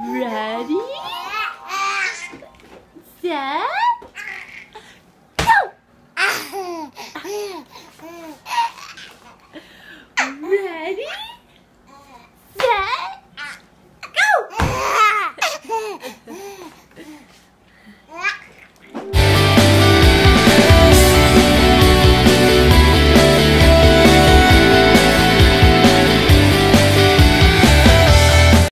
Ready? Set.